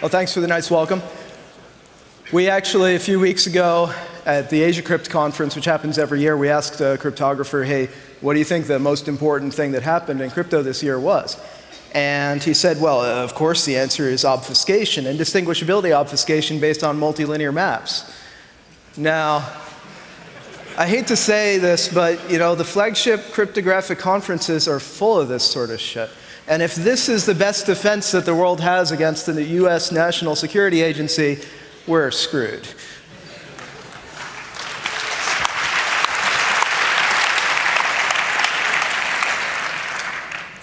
Well, thanks for the nice welcome. We actually, a few weeks ago, at the Asia Crypt conference, which happens every year, we asked a cryptographer, hey, what do you think the most important thing that happened in crypto this year was? And he said, well, of course the answer is obfuscation, and distinguishability obfuscation based on multilinear maps. Now, I hate to say this, but you know, the flagship cryptographic conferences are full of this sort of shit. And if this is the best defense that the world has against the US National Security Agency, we're screwed.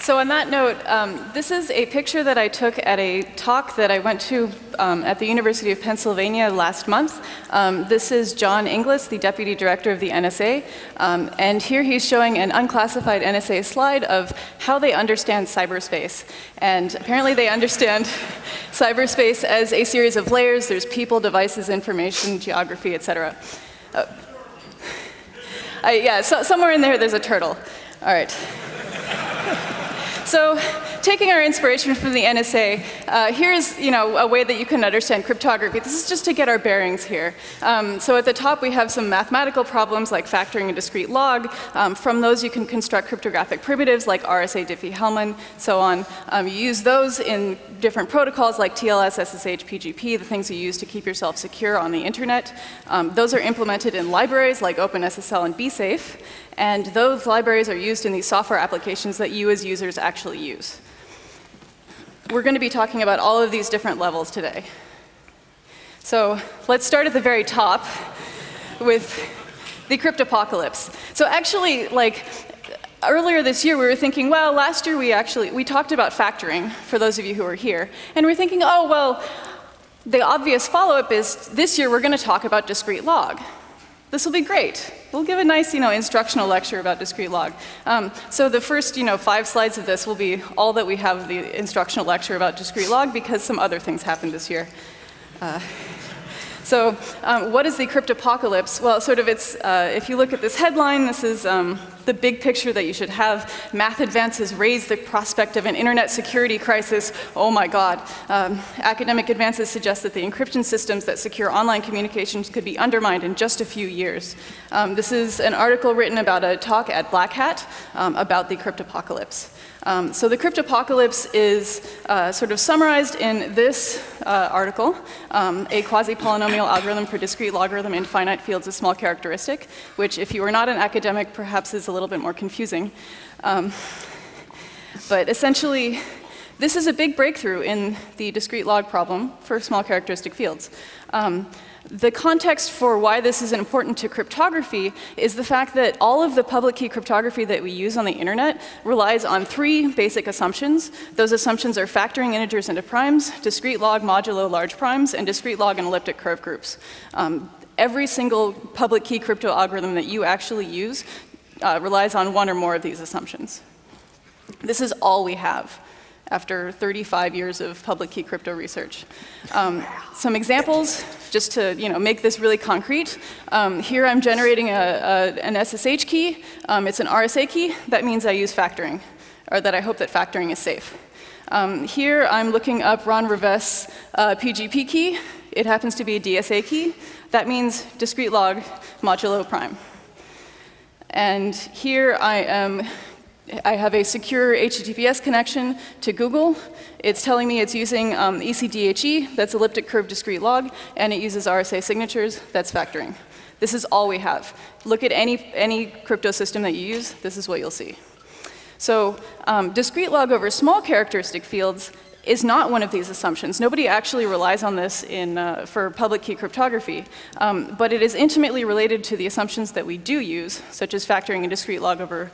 So on that note, this is a picture that I took at a talk that I went to at the University of Pennsylvania last month. This is John Inglis, the Deputy Director of the NSA. And here he's showing an unclassified NSA slide of how they understand cyberspace. And apparently they understand cyberspace as a series of layers. There's people, devices, information, geography, etc. Yeah, so somewhere in there there's a turtle. All right. So, taking our inspiration from the NSA, here's a way that you can understand cryptography. This is just to get our bearings here. So at the top we have some mathematical problems like factoring a discrete log. From those you can construct cryptographic primitives like RSA, Diffie-Hellman, so on. You use those in different protocols like TLS, SSH, PGP, the things you use to keep yourself secure on the internet. Those are implemented in libraries like OpenSSL and BSAFE. And those libraries are used in these software applications that you as users actually use. We're going to be talking about all of these different levels today. So let's start at the very top with the cryptopocalypse. So actually, like, earlier this year we were thinking, well, last year we talked about factoring, for those of you who are here. And we're thinking, oh, well, the obvious follow-up is this year we're going to talk about discrete log. This will be great. We'll give a nice, instructional lecture about discrete log. So the first, 5 slides of this will be all that we have of the instructional lecture about discrete log because some other things happened this year. What is the cryptopocalypse? Well, if you look at this headline, this is the big picture that you should have. Math advances raise the prospect of an internet security crisis. Oh my God. Academic advances suggest that the encryption systems that secure online communications could be undermined in just a few years. This is an article written about a talk at Black Hat about the cryptopocalypse. So the cryptopocalypse is sort of summarized in this article, a quasi-polynomial algorithm for discrete logarithm in finite fields of small characteristic, which if you are not an academic perhaps is a little bit more confusing. But essentially, this is a big breakthrough in the discrete log problem for small characteristic fields. The context for why this is important to cryptography is the fact that all of the public key cryptography that we use on the internet relies on 3 basic assumptions. Those assumptions are factoring integers into primes, discrete log modulo large primes, and discrete log and elliptic curve groups. Every single public key crypto algorithm that you actually use relies on one or more of these assumptions. This is all we have after 35 years of public key crypto research. Some examples, just to make this really concrete. Here I'm generating an SSH key. It's an RSA key. That means I use factoring, or that I hope that factoring is safe. Here I'm looking up Ron Rivest's PGP key. It happens to be a DSA key. That means discrete log modulo prime. And here I have a secure HTTPS connection to Google. It's telling me it's using ECDHE, that's elliptic curve discrete log, and it uses RSA signatures, that's factoring. This is all we have. Look at any crypto system that you use, this is what you'll see. So discrete log over small characteristic fields is not one of these assumptions. Nobody actually relies on this for public key cryptography, but it is intimately related to the assumptions that we do use, such as factoring a discrete log over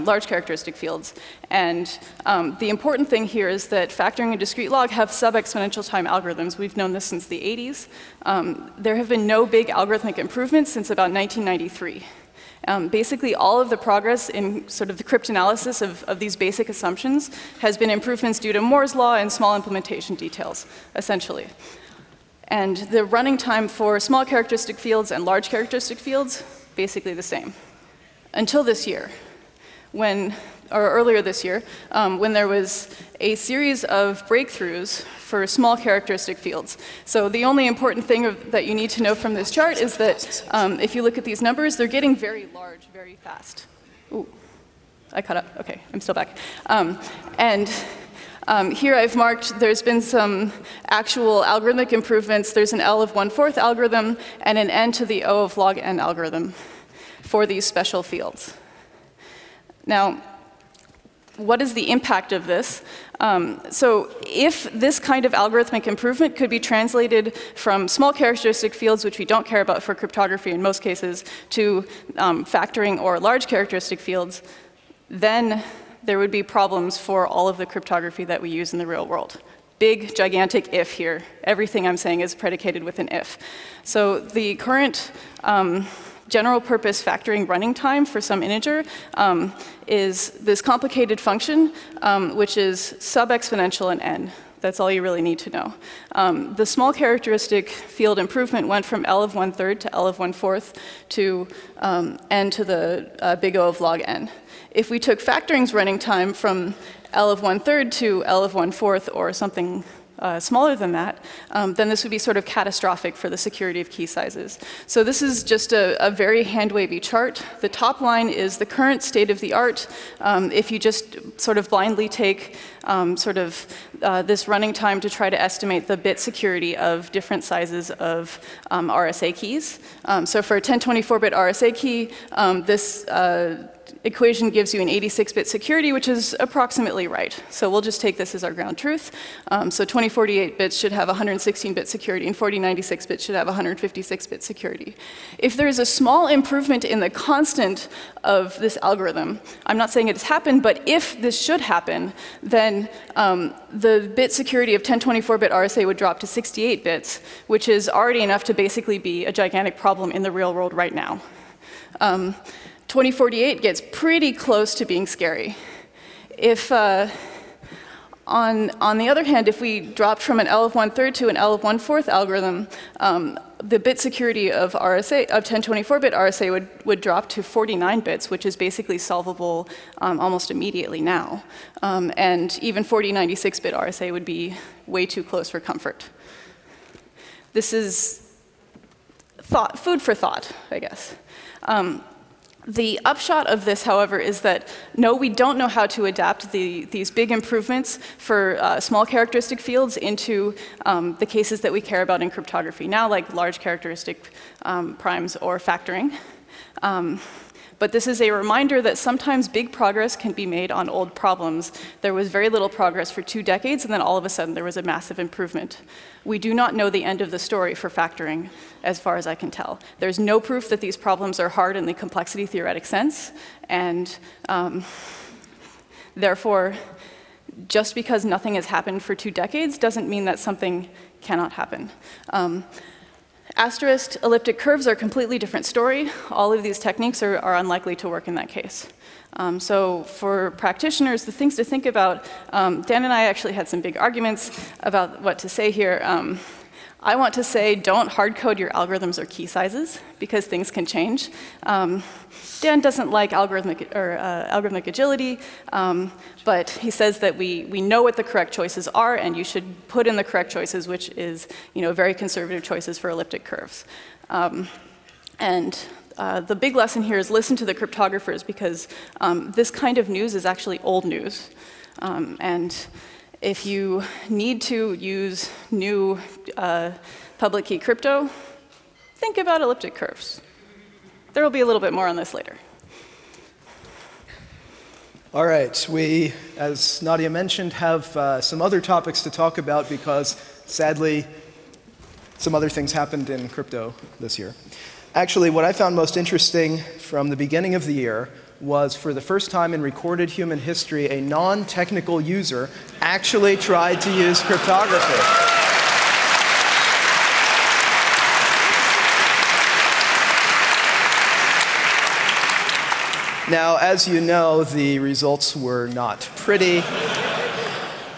large characteristic fields. And the important thing here is that factoring a discrete log have sub-exponential time algorithms. We've known this since the 80s. There have been no big algorithmic improvements since about 1993. Basically, all of the progress in sort of the cryptanalysis of these basic assumptions has been improvements due to Moore's law and small implementation details, essentially. And the running time for small characteristic fields and large characteristic fields, basically the same. Until this year, when or earlier this year, when there was a series of breakthroughs for small characteristic fields. So the only important thing that you need to know from this chart is that if you look at these numbers, they're getting very large very fast. Ooh, I caught up. Okay, I'm still back. Here I've marked there's been some actual algorithmic improvements. There's an L of 1/4 algorithm and an N to the O of log N algorithm for these special fields. Now, what is the impact of this? So if this kind of algorithmic improvement could be translated from small characteristic fields, which we don't care about for cryptography in most cases, to factoring or large characteristic fields, then there would be problems for all of the cryptography that we use in the real world. Big, gigantic if here. Everything I'm saying is predicated with an if. So the current general purpose factoring running time for some integer is this complicated function, which is sub-exponential in n. That's all you really need to know. The small characteristic field improvement went from L of 1/3 to L of 1/4 to n to the big O of log n. If we took factoring's running time from L of 1/3 to L of 1/4 or something smaller than that, then this would be sort of catastrophic for the security of key sizes. So this is just a very hand-wavy chart. The top line is the current state of the art. If you just sort of blindly take this running time to try to estimate the bit security of different sizes of RSA keys. So for a 1024-bit RSA key, this equation gives you an 86-bit security, which is approximately right. So we'll just take this as our ground truth. So 2048 bits should have 116-bit security, and 4096 bits should have 156-bit security. If there is a small improvement in the constant of this algorithm, I'm not saying it has happened, but if this should happen, then the bit security of 1024-bit RSA would drop to 68 bits, which is already enough to basically be a gigantic problem in the real world right now. 2048 gets pretty close to being scary. If, on the other hand, if we dropped from an L of 1/3 to an L of 1/4 algorithm, the bit security of RSA, of 1024-bit RSA would drop to 49 bits, which is basically solvable almost immediately now. And even 4096-bit RSA would be way too close for comfort. This is food for thought, I guess. The upshot of this, however, is that no, we don't know how to adapt these big improvements for small characteristic fields into the cases that we care about in cryptography now, like large characteristic primes or factoring. But this is a reminder that sometimes big progress can be made on old problems. There was very little progress for 2 decades, and then all of a sudden there was a massive improvement. We do not know the end of the story for factoring, as far as I can tell. There's no proof that these problems are hard in the complexity theoretic sense, and therefore, just because nothing has happened for 2 decades doesn't mean that something cannot happen. Asterisk elliptic curves are a completely different story. All of these techniques are unlikely to work in that case. So for practitioners, the things to think about, Dan and I actually had some big arguments about what to say here. I want to say don't hard code your algorithms or key sizes because things can change. Dan doesn't like algorithmic agility, but he says that we know what the correct choices are and you should put in the correct choices, which is very conservative choices for elliptic curves. The big lesson here is listen to the cryptographers because this kind of news is actually old news. If you need to use new public key crypto, think about elliptic curves. There will be a little bit more on this later. All right, we, as Nadia mentioned, have some other topics to talk about because, sadly, some other things happened in crypto this year. Actually, what I found most interesting from the beginning of the year was for the first time in recorded human history, a non-technical user actually tried to use cryptography. Now, as you know, the results were not pretty.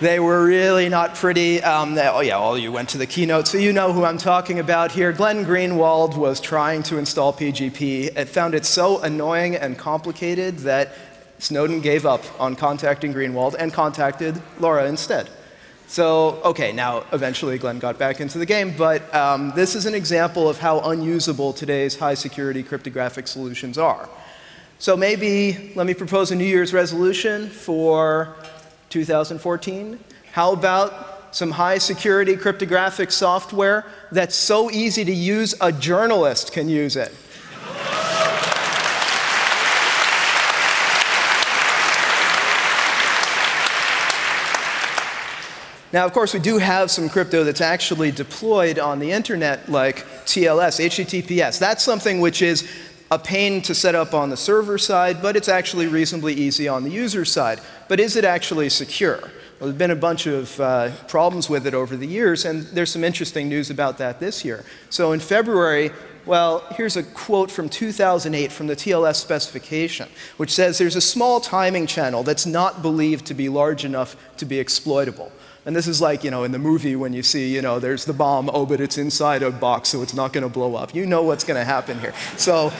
They were really not pretty. All you went to the keynote, so you know who I'm talking about here. Glenn Greenwald was trying to install PGP. It found it so annoying and complicated that Snowden gave up on contacting Greenwald and contacted Laura instead. So, okay, now eventually Glenn got back into the game, but this is an example of how unusable today's high security cryptographic solutions are. So maybe, let me propose a New Year's resolution for 2014. How about some high security cryptographic software that's so easy to use a journalist can use it? Now, of course, we do have some crypto that's actually deployed on the internet, like TLS, HTTPS. That's something which is a pain to set up on the server side, but it's actually reasonably easy on the user side. But is it actually secure? Well, there's been a bunch of problems with it over the years, and there's some interesting news about that this year. So in February, well, here's a quote from 2008 from the TLS specification, which says there's a small timing channel that's not believed to be large enough to be exploitable. And this is like, you know, in the movie when you see, you know, there's the bomb, oh, but it's inside a box, so it's not going to blow up. You know what's going to happen here. So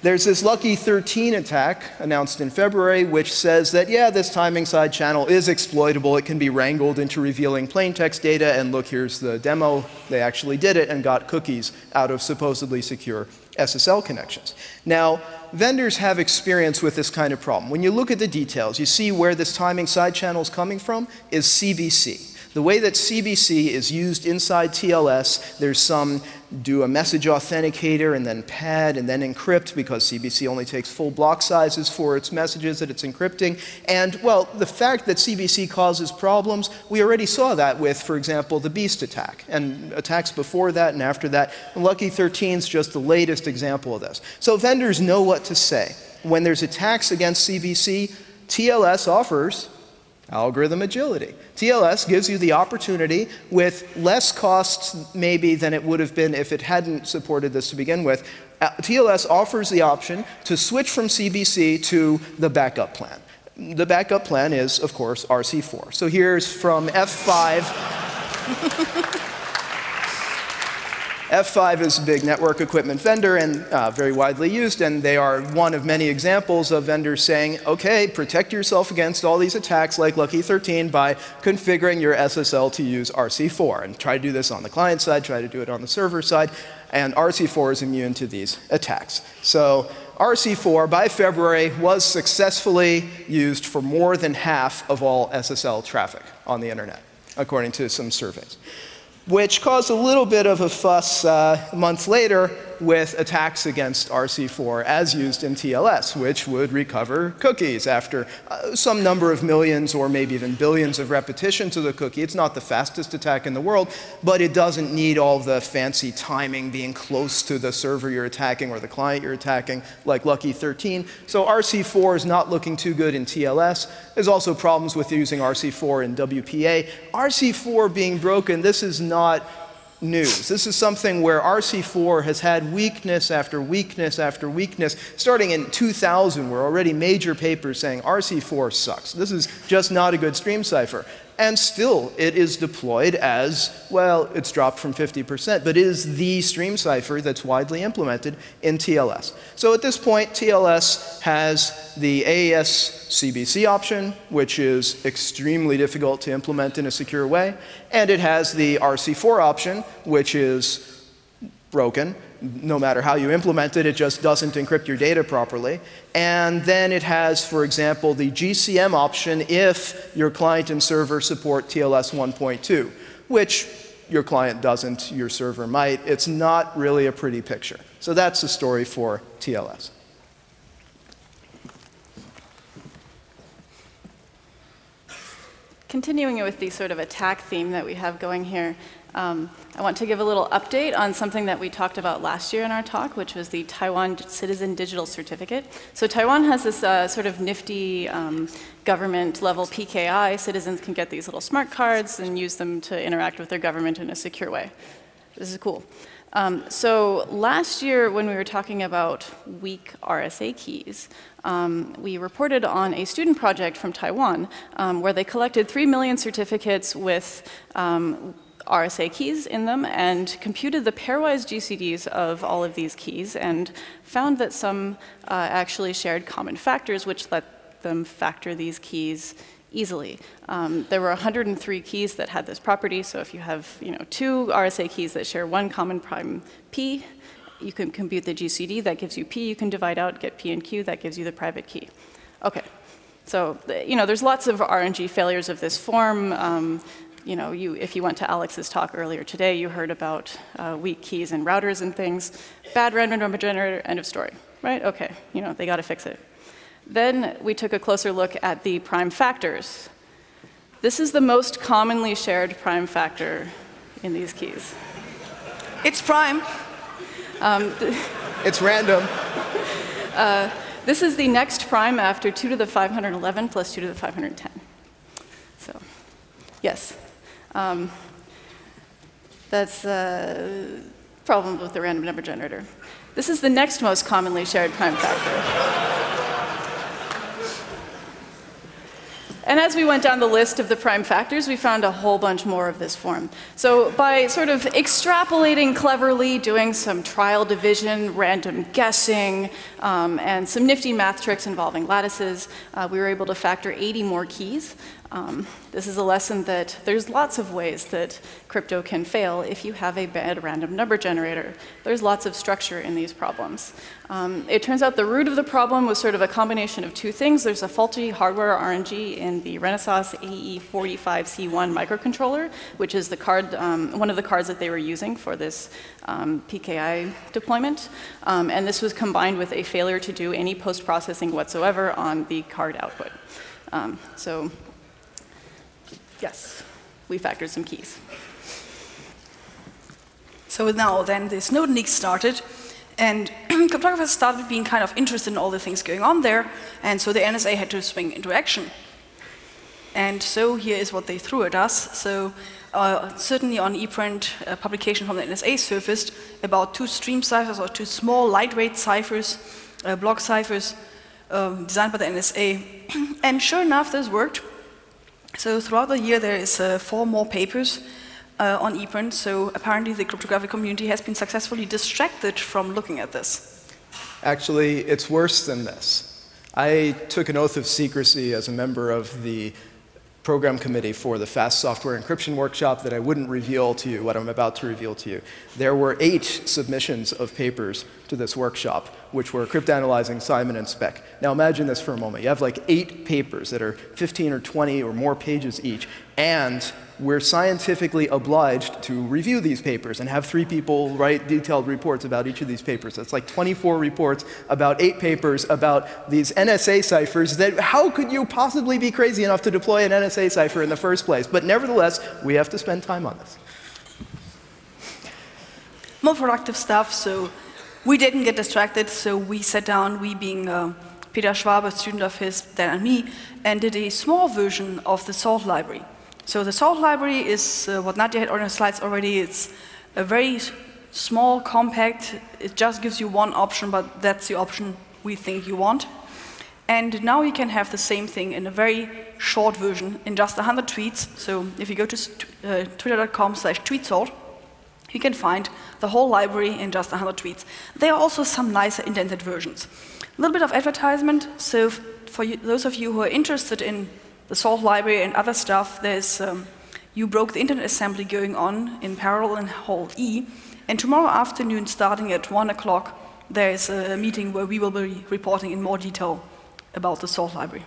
there's this Lucky 13 attack announced in February, which says that, yeah, this timing side channel is exploitable. It can be wrangled into revealing plain text data. And look, here's the demo. They actually did it and got cookies out of supposedly secure SSL connections. Now, vendors have experience with this kind of problem. When you look at the details, you see where this timing side channel is coming from is CBC. The way that CBC is used inside TLS, there's some do a message authenticator and then pad and then encrypt because CBC only takes full block sizes for its messages that it's encrypting. And, well, the fact that CBC causes problems, we already saw that with, for example, the Beast attack and attacks before that and after that. And Lucky 13's just the latest example of this. So vendors know what to say. When there's attacks against CBC, TLS offers algorithm agility. TLS gives you the opportunity with less costs maybe than it would have been if it hadn't supported this to begin with. TLS offers the option to switch from CBC to the backup plan. The backup plan is, of course, RC4. So here's from F5. F5 is a big network equipment vendor and very widely used, and they are one of many examples of vendors saying, okay, protect yourself against all these attacks like Lucky 13 by configuring your SSL to use RC4. And try to do this on the client side, try to do it on the server side, and RC4 is immune to these attacks. So RC4, by February, was successfully used for more than half of all SSL traffic on the internet, according to some surveys, which caused a little bit of a fuss a month later with attacks against RC4 as used in TLS, which would recover cookies after some number of millions or maybe even billions of repetitions of the cookie. It's not the fastest attack in the world, but it doesn't need all the fancy timing being close to the server you're attacking or the client you're attacking like Lucky 13. So RC4 is not looking too good in TLS. There's also problems with using RC4 in WPA. RC4 being broken, this is not news. This is something where RC4 has had weakness after weakness after weakness. Starting in 2000, we're already major papers saying RC4 sucks. This is just not a good stream cipher. And still, it is deployed as, well, it's dropped from 50%, but it is the stream cipher that's widely implemented in TLS. So at this point, TLS has the AES CBC option, which is extremely difficult to implement in a secure way, and it has the RC4 option, which is broken. No matter how you implement it, it just doesn't encrypt your data properly. And then it has, for example, the GCM option if your client and server support TLS 1.2, which your client doesn't, your server might. It's not really a pretty picture. So that's the story for TLS. Continuing with the sort of attack theme that we have going here, I want to give a little update on something that we talked about last year in our talk, which was the Taiwan Citizen Digital Certificate. So Taiwan has this sort of nifty government-level PKI. Citizens can get these little smart cards and use them to interact with their government in a secure way. This is cool. So last year, when we were talking about weak RSA keys, we reported on a student project from Taiwan where they collected 3 million certificates with RSA keys in them and computed the pairwise GCDs of all of these keys and found that some actually shared common factors, which let them factor these keys easily. There were 103 keys that had this property, so if you have two RSA keys that share one common prime P, you can compute the GCD, that gives you P, you can divide out, get P and Q, that gives you the private key. Okay, so there's lots of RNG failures of this form. If you went to Alex's talk earlier today, you heard about weak keys and routers and things. Bad random number generator, end of story, right? Okay, they got to fix it. Then we took a closer look at the prime factors. This is the most commonly shared prime factor in these keys. It's prime. It's random. This is the next prime after 2 to the 511 plus 2 to the 510. So, yes. That's a problem with the random number generator. This is the next most commonly shared prime factor. And as we went down the list of the prime factors, we found a whole bunch more of this form. So by sort of extrapolating cleverly, doing some trial division, random guessing, and some nifty math tricks involving lattices, we were able to factor 80 more keys. This is a lesson that there's lots of ways that crypto can fail if you have a bad random number generator. There's lots of structure in these problems. It turns out the root of the problem was sort of a combination of two things. There's a faulty hardware RNG in the Renesas AE45C1 microcontroller, which is the card, one of the cards that they were using for this PKI deployment. And this was combined with a failure to do any post-processing whatsoever on the card output. Yes, we factored some keys. So now then the Snowden leaks started, and cryptographers started being kind of interested in all the things going on there, and so the NSA had to swing into action. And so here is what they threw at us. So certainly on ePrint, a publication from the NSA surfaced about two stream ciphers or two small lightweight ciphers, block ciphers designed by the NSA. And sure enough, this worked. So throughout the year, there is 4 more papers on ePrint, so apparently the cryptographic community has been successfully distracted from looking at this. Actually, it's worse than this. I took an oath of secrecy as a member of the program committee for the Fast Software Encryption Workshop that I wouldn't reveal to you what I'm about to reveal to you. There were 8 submissions of papers to this workshop, which were cryptanalyzing Simon and Speck. Now imagine this for a moment. You have like 8 papers that are 15 or 20 or more pages each, and we're scientifically obliged to review these papers and have 3 people write detailed reports about each of these papers. That's like 24 reports about 8 papers about these NSA ciphers that how could you possibly be crazy enough to deploy an NSA cipher in the first place? But nevertheless, we have to spend time on this. More productive stuff, so we didn't get distracted, so we sat down, we being Peter Schwab, a student of his, Dan and me, and did a small version of the SALT library. So the SALT library is what Nadia had on her slides already. It's a very small, compact, it just gives you one option, but that's the option we think you want. And now you can have the same thing in a very short version, in just 100 tweets. So if you go to twitter.com/tweetsalt, you can find the whole library in just 100 tweets. There are also some nicer indented versions. A little bit of advertisement, so for you, those of you who are interested in the SALT library and other stuff, there's You Broke the Internet Assembly going on in parallel in Hall E, and tomorrow afternoon starting at 1 o'clock there's a meeting where we will be reporting in more detail about the SALT library.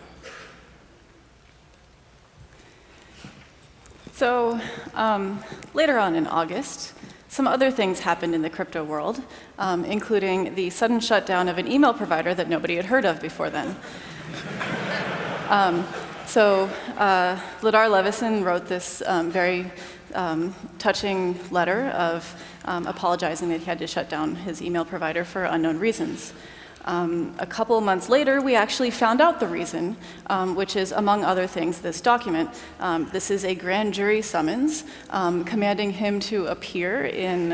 So later on in August, some other things happened in the crypto world, including the sudden shutdown of an email provider that nobody had heard of before then. So Ladar Levison wrote this very touching letter of apologizing that he had to shut down his email provider for unknown reasons. A couple months later, we actually found out the reason, which is, among other things, this document. This is a grand jury summons commanding him to appear in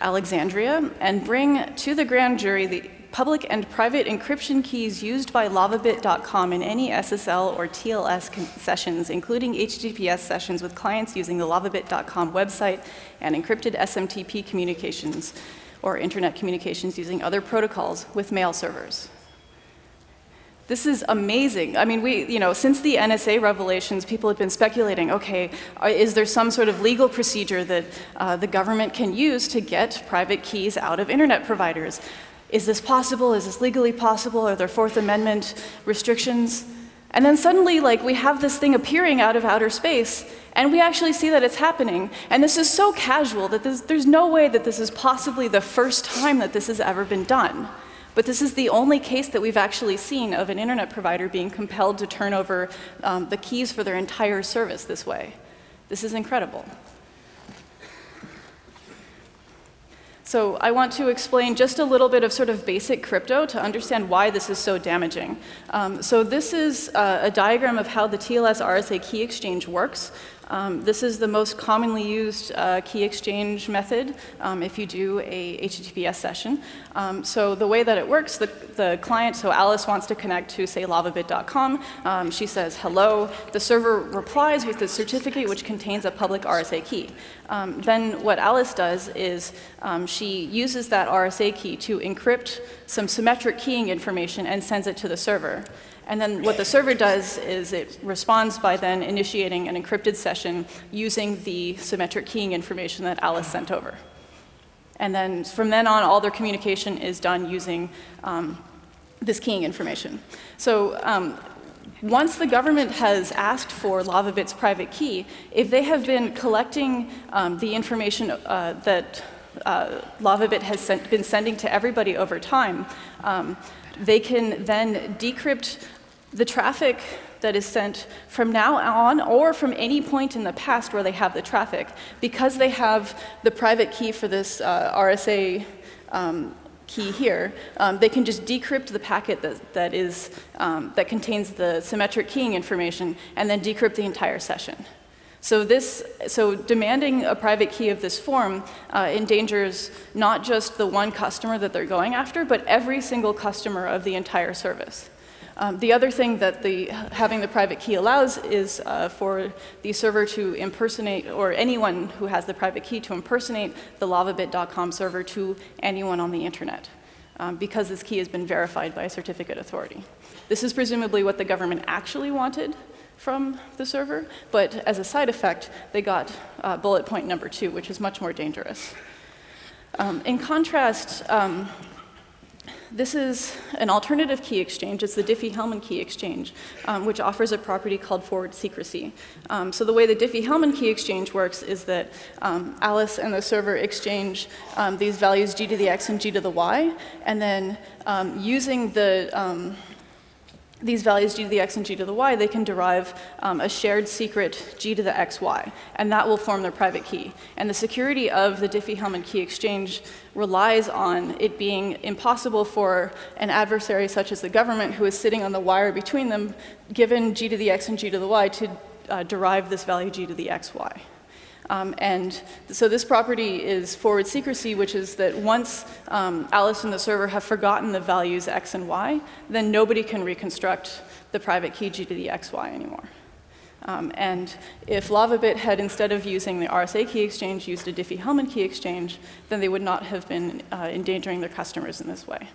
Alexandria and bring to the grand jury the public and private encryption keys used by Lavabit.com in any SSL or TLS sessions, including HTTPS sessions with clients using the Lavabit.com website and encrypted SMTP communications or internet communications using other protocols with mail servers. This is amazing. I mean, since the NSA revelations, people have been speculating, okay, is there some sort of legal procedure that the government can use to get private keys out of internet providers? Is this possible? Is this legally possible? Are there Fourth Amendment restrictions? And then suddenly, like, we have this thing appearing out of outer space, and we actually see that it's happening. And this is so casual that there's no way that this is possibly the first time that this has ever been done. But this is the only case that we've actually seen of an internet provider being compelled to turn over the keys for their entire service this way. This is incredible. So I want to explain just a little bit of sort of basic crypto to understand why this is so damaging. So this is a diagram of how the TLS RSA key exchange works. This is the most commonly used key exchange method if you do a HTTPS session. So the way that it works, the client, so Alice wants to connect to, say, lavabit.com. She says, hello. The server replies with the certificate, which contains a public RSA key. Then what Alice does is she uses that RSA key to encrypt some symmetric keying information and sends it to the server. And then what the server does is it responds by then initiating an encrypted session using the symmetric keying information that Alice sent over. And then from then on, all their communication is done using this keying information. So once the government has asked for Lavabit's private key, if they have been collecting the information that Lavabit has been sending to everybody over time, they can then decrypt the traffic that is sent from now on or from any point in the past where they have the traffic. Because they have the private key for this RSA key here, they can just decrypt the packet that contains the symmetric keying information and then decrypt the entire session. So demanding a private key of this form endangers not just the one customer that they're going after, but every single customer of the entire service. The other thing that having the private key allows is for the server to impersonate, or anyone who has the private key to impersonate the Lavabit.com server to anyone on the internet, because this key has been verified by a certificate authority. This is presumably what the government actually wanted from the server, but as a side effect, they got bullet point number 2, which is much more dangerous. In contrast, this is an alternative key exchange. It's the Diffie-Hellman key exchange, which offers a property called forward secrecy. So the way the Diffie-Hellman key exchange works is that Alice and the server exchange these values g to the x and g to the y, and then using these values g to the x and g to the y, they can derive a shared secret g to the xy, and that will form their private key. And the security of the Diffie-Hellman key exchange relies on it being impossible for an adversary such as the government, who is sitting on the wire between them, given g to the x and g to the y, to derive this value g to the xy. And so this property is forward secrecy, which is that once Alice and the server have forgotten the values x and y, then nobody can reconstruct the private key g to the xy anymore. And if Lavabit had, instead of using the RSA key exchange, used a Diffie-Hellman key exchange, then they would not have been endangering their customers in this way.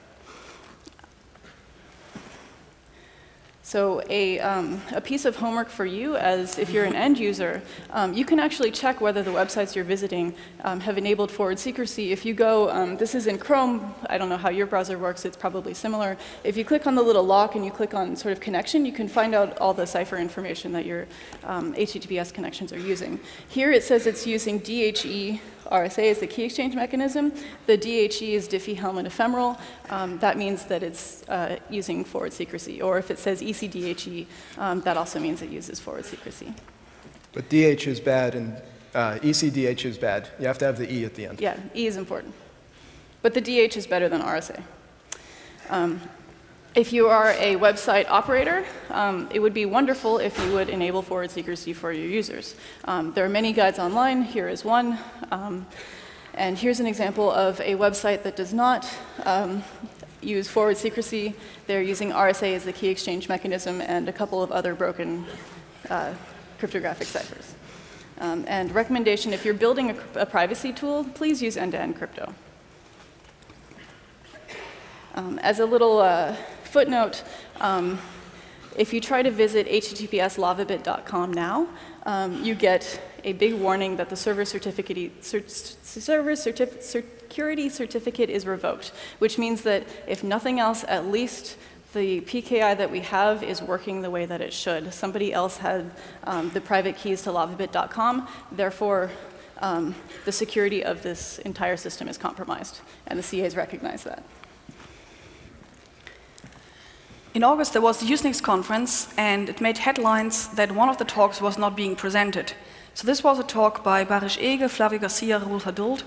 So a piece of homework for you, as if you're an end user, you can actually check whether the websites you're visiting have enabled forward secrecy. If you go, this is in Chrome, I don't know how your browser works, it's probably similar. If you click on the little lock and you click on sort of connection, you can find out all the cipher information that your HTTPS connections are using. Here it says it's using DHE. RSA is the key exchange mechanism. The DHE is Diffie-Hellman ephemeral. That means that it's using forward secrecy. Or if it says ECDHE, that also means it uses forward secrecy. But DH is bad and ECDH is bad. You have to have the E at the end. Yeah, E is important. But the DH is better than RSA. If you are a website operator, it would be wonderful if you would enable forward secrecy for your users. There are many guides online. Here is one. And here's an example of a website that does not use forward secrecy. They're using RSA as the key exchange mechanism and a couple of other broken cryptographic ciphers. And recommendation, if you're building a privacy tool, please use end-to-end crypto. As a little footnote, if you try to visit https://lavabit.com now, you get a big warning that the security certificate is revoked, which means that if nothing else, at least the PKI that we have is working the way that it should. Somebody else had the private keys to lavabit.com, therefore the security of this entire system is compromised, and the CAs recognize that. In August, there was the Usenix conference, and it made headlines that one of the talks was not being presented. So this was a talk by Barış Ege, Flavio Garcia, Raoul Hadold,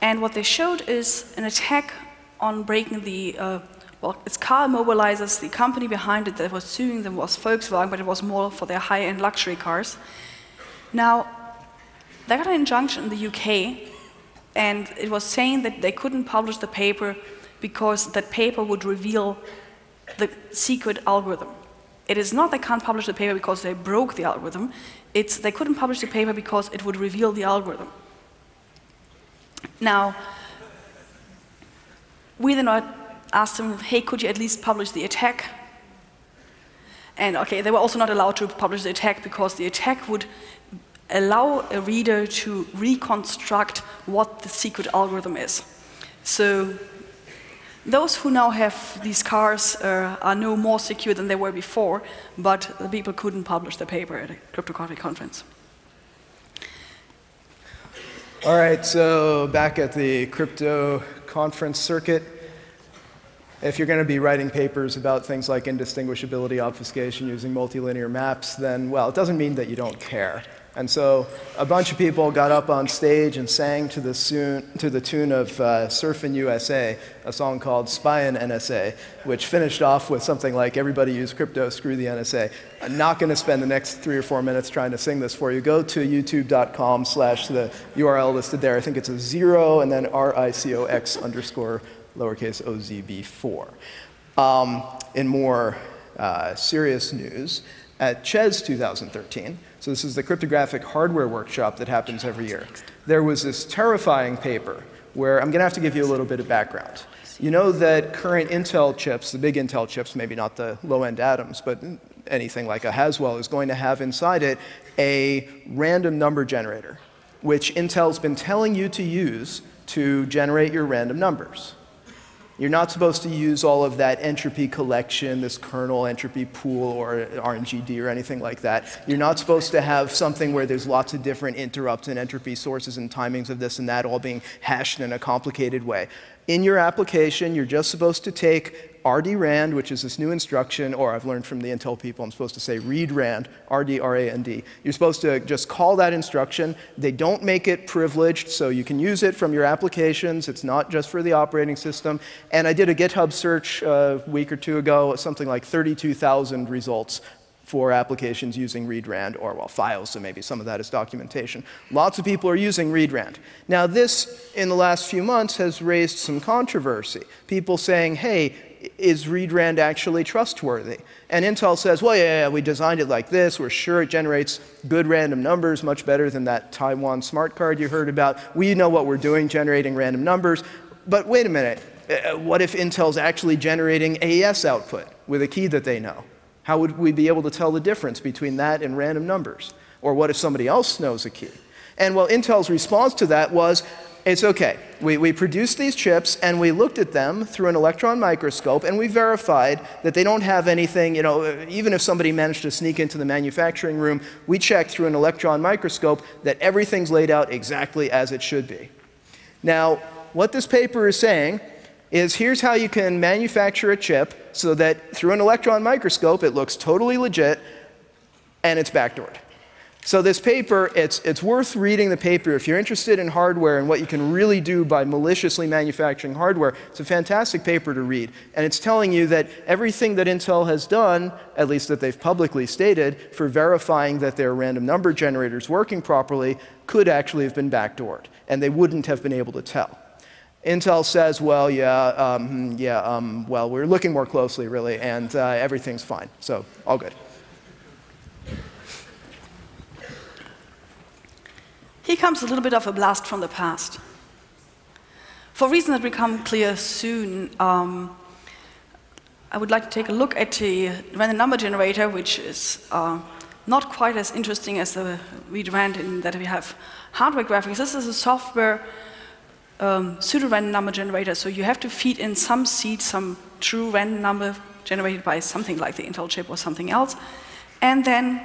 and what they showed is an attack on breaking the well, it's car mobilizers. The company behind it that was suing them was Volkswagen, but it was more for their high-end luxury cars. Now, they got an injunction in the UK, and it was saying that they couldn't publish the paper because that paper would reveal the secret algorithm. It is not they can't publish the paper because they broke the algorithm. It's they couldn't publish the paper because it would reveal the algorithm. Now, we then asked them, hey, could you at least publish the attack? And okay, they were also not allowed to publish the attack because the attack would allow a reader to reconstruct what the secret algorithm is. So those who now have these cars are no more secure than they were before, but the people couldn't publish the paper at a cryptographic conference. All right, so back at the crypto conference circuit, if you're going to be writing papers about things like indistinguishability, obfuscation, using multilinear maps, then, well, it doesn't mean that you don't care. And so a bunch of people got up on stage and sang to the tune of Surfin' USA, a song called Spyin' NSA, which finished off with something like, everybody use crypto, screw the NSA. I'm not going to spend the next 3 or 4 minutes trying to sing this for you. Go to youtube.com/ the URL listed there. I think it's a 0 and then RICOX_OZB4. In more serious news, at CHES 2013, so this is the cryptographic hardware workshop that happens every year, there was this terrifying paper where I'm going to have to give you a little bit of background. You know that current Intel chips, the big Intel chips, maybe not the low-end Atoms, but anything like a Haswell is going to have inside it a random number generator, which Intel's been telling you to use to generate your random numbers. You're not supposed to use all of that entropy collection, this kernel entropy pool or RNGD or anything like that. You're not supposed to have something where there's lots of different interrupts and entropy sources and timings of this and that all being hashed in a complicated way. In your application, you're just supposed to take RDRAND, which is this new instruction, or I've learned from the Intel people, I'm supposed to say read RAND, RDRAND. You're supposed to just call that instruction. They don't make it privileged, so you can use it from your applications. It's not just for the operating system. And I did a GitHub search a week or two ago, something like 32,000 results for applications using read-rand, or well, files, so maybe some of that is documentation. Lots of people are using read-rand. Now this, in the last few months, has raised some controversy. People saying, hey, is read-rand actually trustworthy? And Intel says, well, yeah, we designed it like this. We're sure it generates good random numbers, much better than that Taiwan smart card you heard about. We know what we're doing, generating random numbers. But wait a minute, what if Intel's actually generating AES output with a key that they know? How would we be able to tell the difference between that and random numbers? Or what if somebody else knows a key? And well, Intel's response to that was, it's okay. We produced these chips and we looked at them through an electron microscope and we verified that they don't have anything, you know, even if somebody managed to sneak into the manufacturing room, we checked through an electron microscope that everything's laid out exactly as it should be. Now, what this paper is saying is here's how you can manufacture a chip so that through an electron microscope, it looks totally legit, and it's backdoored. So this paper, it's worth reading the paper. If you're interested in hardware and what you can really do by maliciously manufacturing hardware, it's a fantastic paper to read. And it's telling you that everything that Intel has done, at least that they've publicly stated, for verifying that their random number generator's working properly could actually have been backdoored, and they wouldn't have been able to tell. Intel says, well, yeah, well, we're looking more closely, really, and everything's fine. So all good. Here comes a little bit of a blast from the past. For reasons that will become clear soon, I would like to take a look at the random number generator, which is not quite as interesting as the RDRAND in that we have hardware graphics. This is a software pseudo-random number generator, so you have to feed in some seed, some true random number generated by something like the Intel chip or something else, and then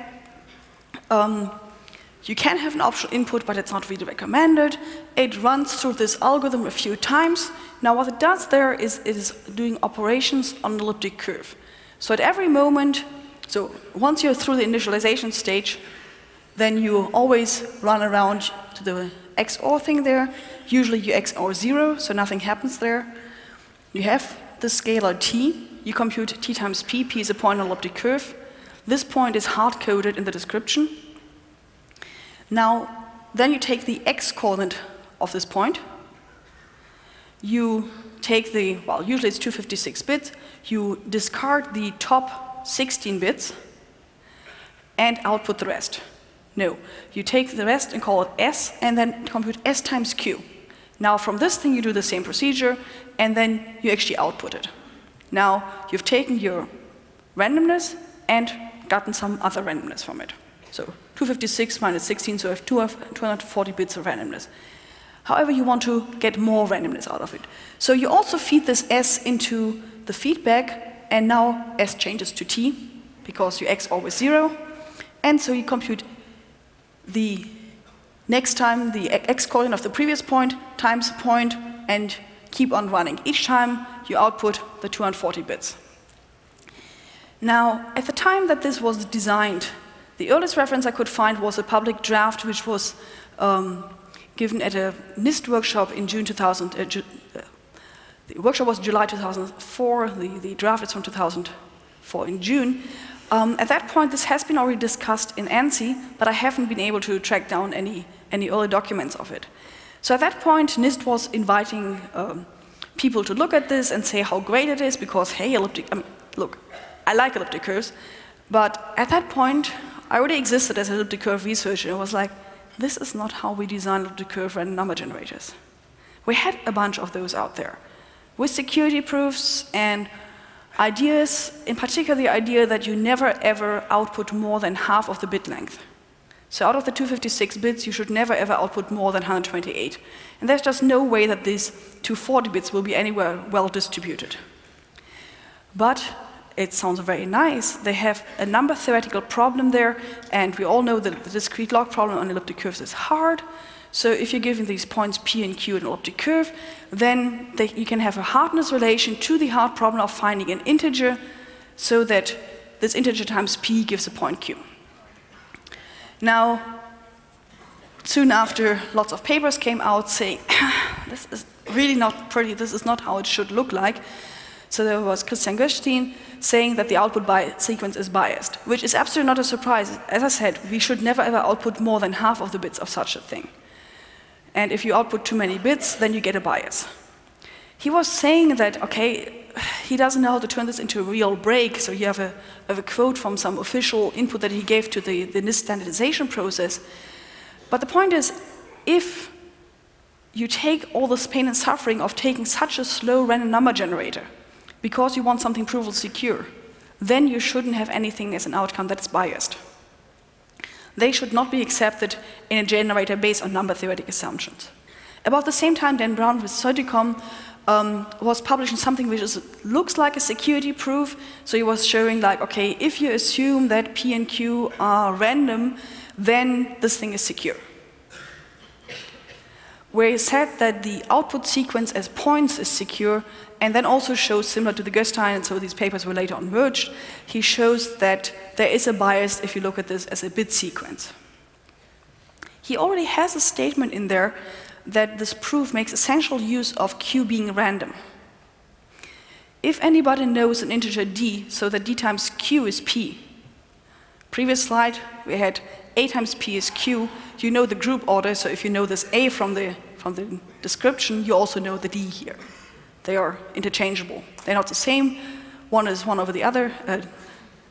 you can have an optional input, but it's not really recommended. It runs through this algorithm a few times. Now what it does there is it is doing operations on an elliptic curve. So at every moment, so once you're through the initialization stage, then you always run around to the XOR thing there. Usually you XOR 0, so nothing happens there. You have the scalar t. You compute t times p. P is a point on an elliptic curve. This point is hard-coded in the description. Now, then you take the x-coordinate of this point. You take the, well, usually it's 256 bits. You discard the top 16 bits and output the rest. No, you take the rest and call it s, and then compute s times q. Now, from this thing, you do the same procedure, and then you actually output it. Now, you've taken your randomness and gotten some other randomness from it. So 256 minus 16, so I have 240 bits of randomness. However, you want to get more randomness out of it. So you also feed this S into the feedback, and now S changes to T, because you X always 0. And so you compute the next time the X coordinate of the previous point times the point, and keep on running. Each time you output the 240 bits. Now, at the time that this was designed, the earliest reference I could find was a public draft which was given at a NIST workshop in June 2000. The workshop was July 2004, the draft is from 2004 in June. At that point, this has been already discussed in ANSI, but I haven't been able to track down any early documents of it. So at that point, NIST was inviting people to look at this and say how great it is, because, hey, elliptic, I mean, look, I like elliptic curves, but at that point, I already existed as an elliptic curve researcher, and I was like, this is not how we design elliptic curve random number generators. We had a bunch of those out there, with security proofs and ideas, in particular the idea that you never ever output more than half of the bit length. So out of the 256 bits, you should never ever output more than 128. And there's just no way that these 240 bits will be anywhere well distributed. But it sounds very nice. They have a number theoretical problem there, and we all know that the discrete log problem on elliptic curves is hard. So if you're given these points P and Q in an elliptic curve, then you can have a hardness relation to the hard problem of finding an integer, so that this integer times P gives a point Q. Now, soon after, lots of papers came out saying, this is really not pretty, this is not how it should look like. So there was Christian Gerstein saying that the output sequence is biased, which is absolutely not a surprise. As I said, we should never ever output more than half of the bits of such a thing. And if you output too many bits, then you get a bias. He was saying that, okay, he doesn't know how to turn this into a real break, so you have a quote from some official input that he gave to the NIST standardization process. But the point is, if you take all this pain and suffering of taking such a slow random number generator, because you want something provable secure, then you shouldn't have anything as an outcome that is biased. They should not be accepted in a generator based on number theoretic assumptions. About the same time, Dan Brown with Certicom was publishing something which is, looks like a security proof. So he was showing like, okay, if you assume that P and Q are random, then this thing is secure. Where he said that the output sequence as points is secure, and then also shows, similar to the Gerstein, and so these papers were later on merged, he shows that there is a bias if you look at this as a bit sequence. He already has a statement in there that this proof makes essential use of Q being random. If anybody knows an integer D, so that D times Q is P, previous slide we had A times P is Q, you know the group order, so if you know this A from the from the description, you also know the D here. They are interchangeable. They're not the same. One is one over the other.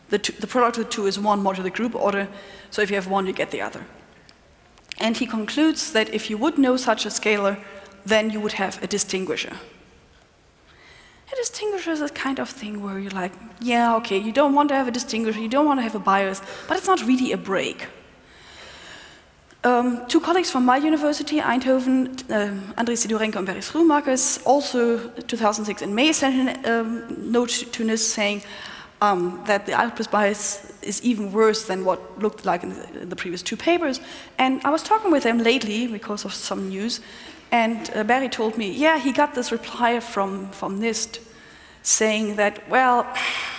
The product of the two is one modular group order. So if you have one, you get the other. And he concludes that if you would know such a scalar, then you would have a distinguisher. A distinguisher is a kind of thing where you're like, yeah, okay, you don't want to have a distinguisher, you don't want to have a bias, but it's not really a break. Two colleagues from my university, Eindhoven, Andries Sidorenko and Beris Ruhmarkers, also 2006 in May sent a note to NIST saying that the Alpes bias is even worse than what looked like in the previous two papers. And I was talking with him lately because of some news, and Barry told me, yeah, he got this reply from NIST saying that, well,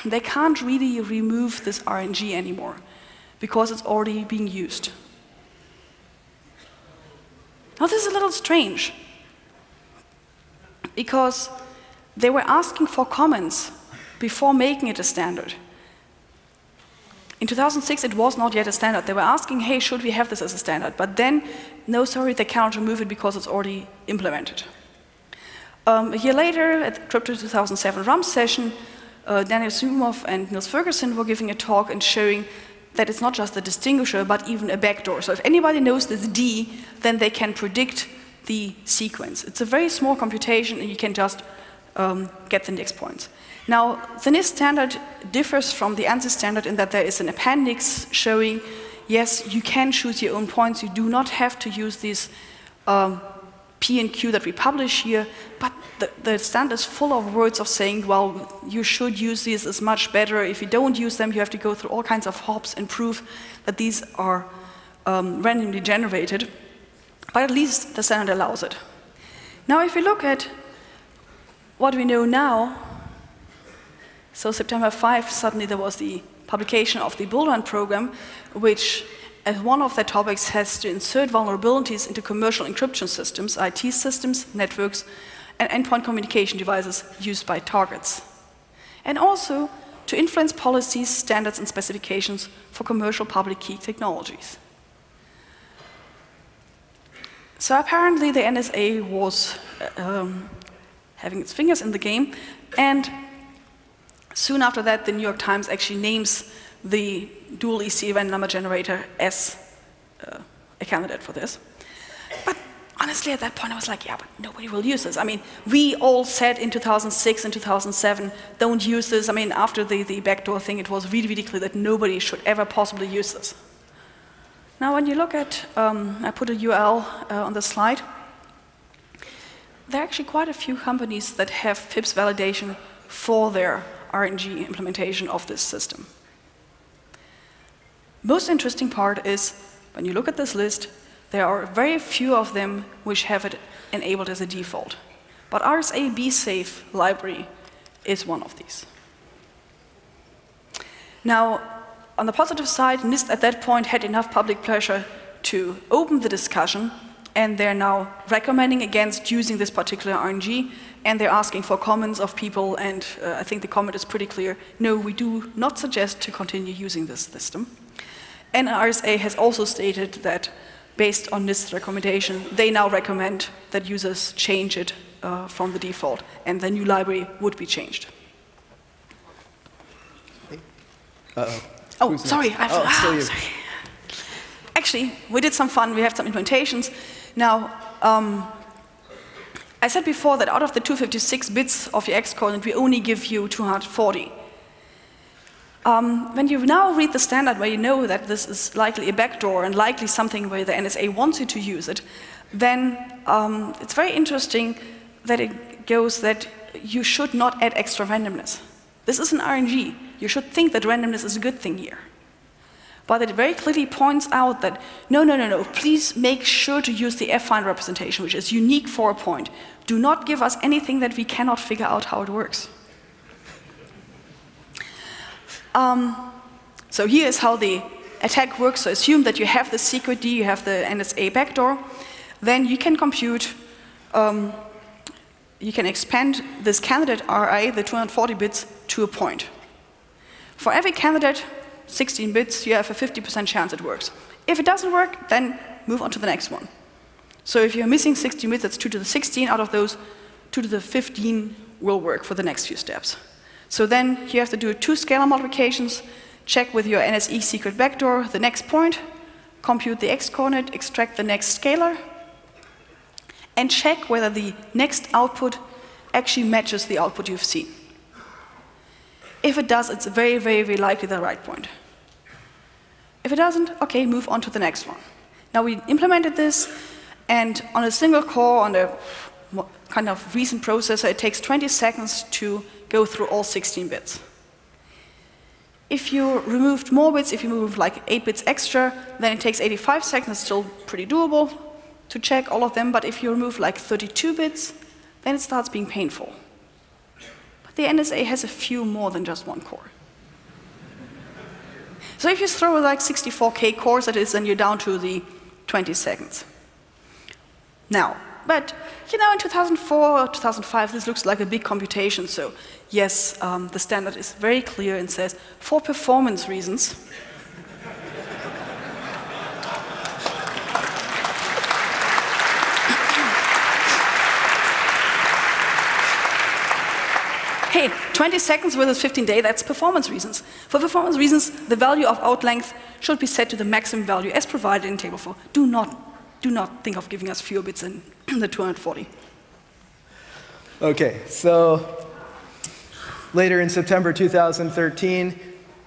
they can't really remove this RNG anymore because it's already being used. Now, this is a little strange because they were asking for comments before making it a standard. In 2006, it was not yet a standard. They were asking, hey, should we have this as a standard? But then, no, sorry, they cannot remove it because it's already implemented. A year later, at the Crypto 2007 RUM session, Daniel Sumov and Niels Ferguson were giving a talk and showing that it's not just a distinguisher, but even a backdoor. So if anybody knows this D, then they can predict the sequence. It's a very small computation, and you can just get the next points. Now, the NIST standard differs from the ANSI standard in that there is an appendix showing, yes, you can choose your own points. You do not have to use these P and Q that we publish here. But the standard is full of words of saying, well, you should use these. It's much better. If you don't use them, you have to go through all kinds of hops and prove that these are randomly generated. But at least the standard allows it. Now, if we look at what we know now, so September 5, suddenly there was the publication of the BullRun program, which as one of their topics has to insert vulnerabilities into commercial encryption systems, IT systems, networks, and endpoint communication devices used by targets. And also to influence policies, standards, and specifications for commercial public key technologies. So apparently the NSA was having its fingers in the game, and soon after that, the New York Times actually names the dual EC random number generator as a candidate for this. But honestly, at that point, I was like, yeah, but nobody will use this. I mean, we all said in 2006 and 2007, don't use this. I mean, after the backdoor thing, it was really, really clear that nobody should ever possibly use this. Now, when you look at, I put a URL on the slide, there are actually quite a few companies that have FIPS validation for their RNG implementation of this system. Most interesting part is, when you look at this list, there are very few of them which have it enabled as a default. But RSA BSAFE library is one of these. Now, on the positive side, NIST at that point had enough public pressure to open the discussion, and they're now recommending against using this particular RNG, and they're asking for comments of people, and I think the comment is pretty clear. No, we do not suggest to continue using this system. And RSA has also stated that, based on NIST's recommendation, they now recommend that users change it from the default, and the new library would be changed. Oh, sorry, I forgot. Actually, we did some fun. We have some implementations. Now, I said before that out of the 256 bits of your X coordinate, we only give you 240. When you now read the standard where you know that this is likely a backdoor and likely something where the NSA wants you to use it, then it's very interesting that it goes that you should not add extra randomness. This is an RNG. You should think that randomness is a good thing here. But it very clearly points out that, no, no, no, no, please make sure to use the affine representation, which is unique for a point. Do not give us anything that we cannot figure out how it works. So here is how the attack works. So assume that you have the secret D, you have the NSA backdoor. Then you can compute, you can expand this candidate RI, the 240 bits, to a point. For every candidate, 16 bits, you have a 50% chance it works. If it doesn't work, then move on to the next one. So if you're missing 16 bits, that's 2 to the 16. Out of those, 2 to the 15 will work for the next few steps. So then you have to do 2 scalar multiplications, check with your NSE secret backdoor the next point, compute the x coordinate, extract the next scalar, and check whether the next output actually matches the output you've seen. If it does, it's very, very, very likely the right point. If it doesn't, okay, move on to the next one. Now we implemented this, and on a single core, on a kind of recent processor, it takes 20 seconds to go through all 16 bits. If you removed more bits, if you moved like 8 bits extra, then it takes 85 seconds, it's still pretty doable to check all of them, but if you remove like 32 bits, then it starts being painful. But the NSA has a few more than just one core. So if you throw like 64K cores, that is, then you're down to the 20 seconds. Now, but you know, in 2004 or 2005, this looks like a big computation. So yes, the standard is very clear and says, for performance reasons, hey, 20 seconds versus 15 days, that's performance reasons. For performance reasons, the value of out length should be set to the maximum value as provided in table 4. Do not think of giving us fewer bits than the 240. Okay, so later in September 2013,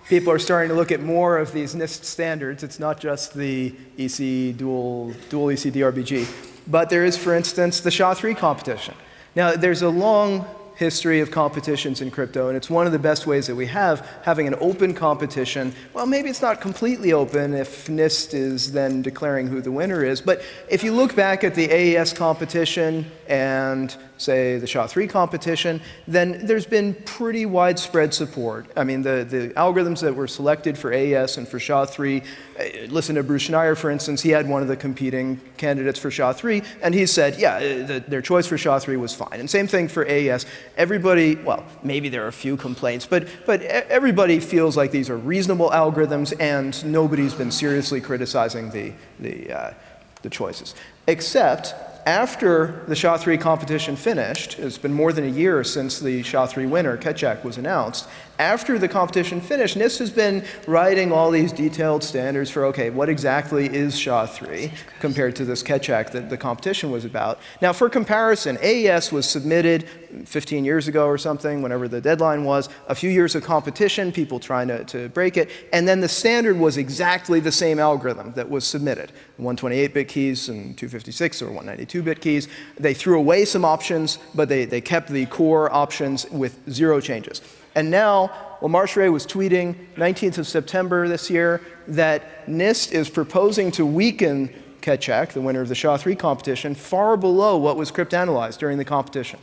people are starting to look at more of these NIST standards. It's not just the EC dual EC DRBG, but there is, for instance, the SHA-3 competition. Now, there's a long history of competitions in crypto, and it's one of the best ways that we have, having an open competition. Well, maybe it's not completely open if NIST is then declaring who the winner is, but if you look back at the AES competition and, say, the SHA-3 competition, then there's been pretty widespread support. I mean, the algorithms that were selected for AES and for SHA-3, listen to Bruce Schneier, for instance, he had one of the competing candidates for SHA-3, and he said, yeah, their choice for SHA-3 was fine. And same thing for AES. Everybody, well, maybe there are a few complaints, but everybody feels like these are reasonable algorithms, and nobody's been seriously criticizing the choices. Except after the SHA-3 competition finished, it's been more than a year since the SHA-3 winner, Keccak, was announced. After the competition finished, NIST has been writing all these detailed standards for, okay, what exactly is SHA-3 compared to this Keccak that the competition was about. Now, for comparison, AES was submitted 15 years ago or something, whenever the deadline was, a few years of competition, people trying to break it, and then the standard was exactly the same algorithm that was submitted, 128-bit keys and 256 or 192-bit keys. They threw away some options, but they kept the core options with 0 changes. And now, Lamar Schray was tweeting 19th of September this year that NIST is proposing to weaken Keccak, the winner of the SHA-3 competition, far below what was cryptanalyzed during the competition.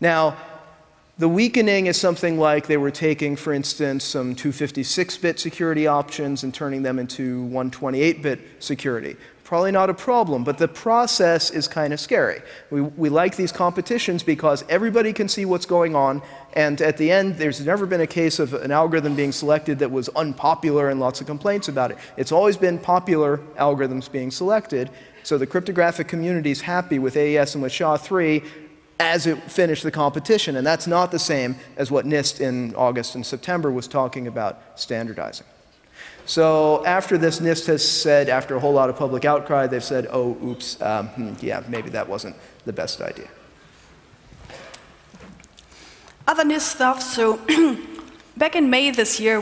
Now, the weakening is something like they were taking, for instance, some 256-bit security options and turning them into 128-bit security. Probably not a problem, but the process is kind of scary. We like these competitions because everybody can see what's going on, and at the end, there's never been a case of an algorithm being selected that was unpopular and lots of complaints about it. It's always been popular algorithms being selected, so the cryptographic community is happy with AES and with SHA-3 as it finished the competition, and that's not the same as what NIST in August and September was talking about standardizing. So after this, NIST has said, after a whole lot of public outcry, they've said, oh, oops, yeah, maybe that wasn't the best idea. Other NIST stuff, so back in May this year,